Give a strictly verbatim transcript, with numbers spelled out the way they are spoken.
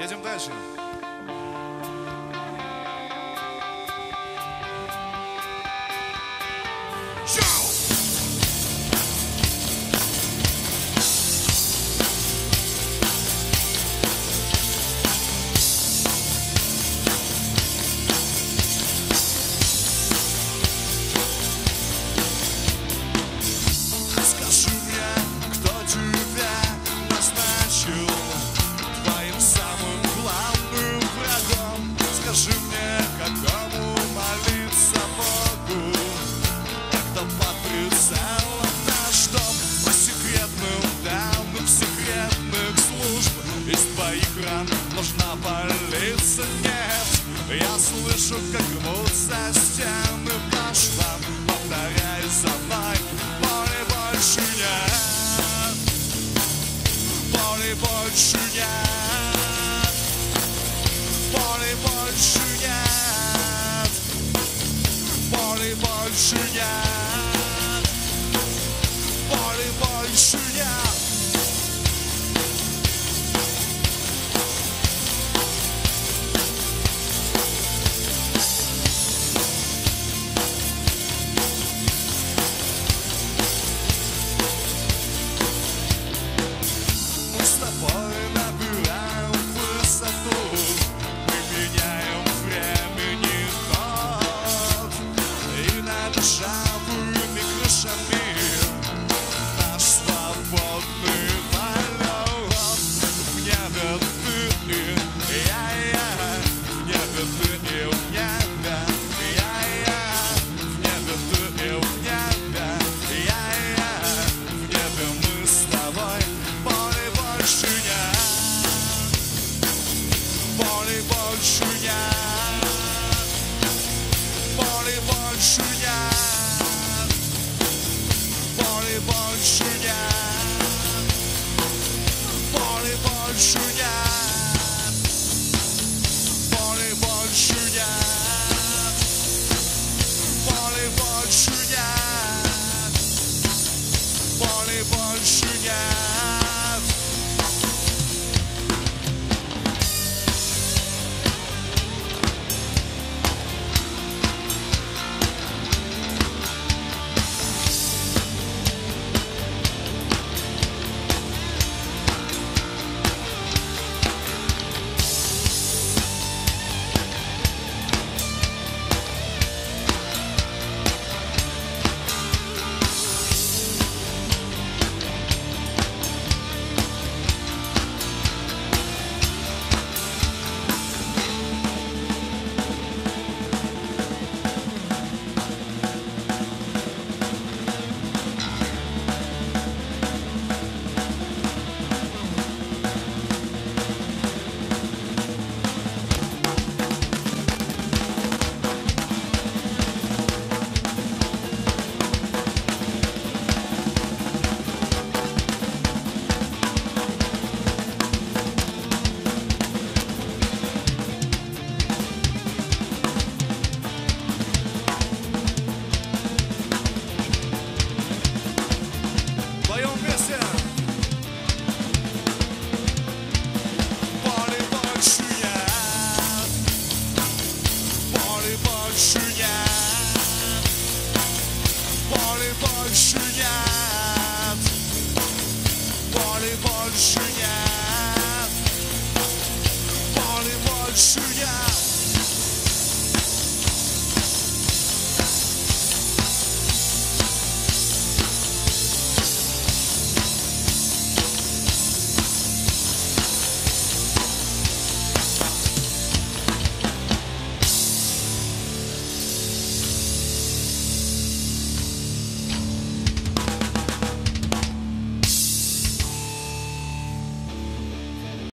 Едем дальше. Нужна полиция, нет. Я слышу, как рвутся стены по швам. Повторяй за мной, боли больше нет. Боли больше нет. Боли больше нет. Боли больше нет. Боли больше нет. Shoot ya!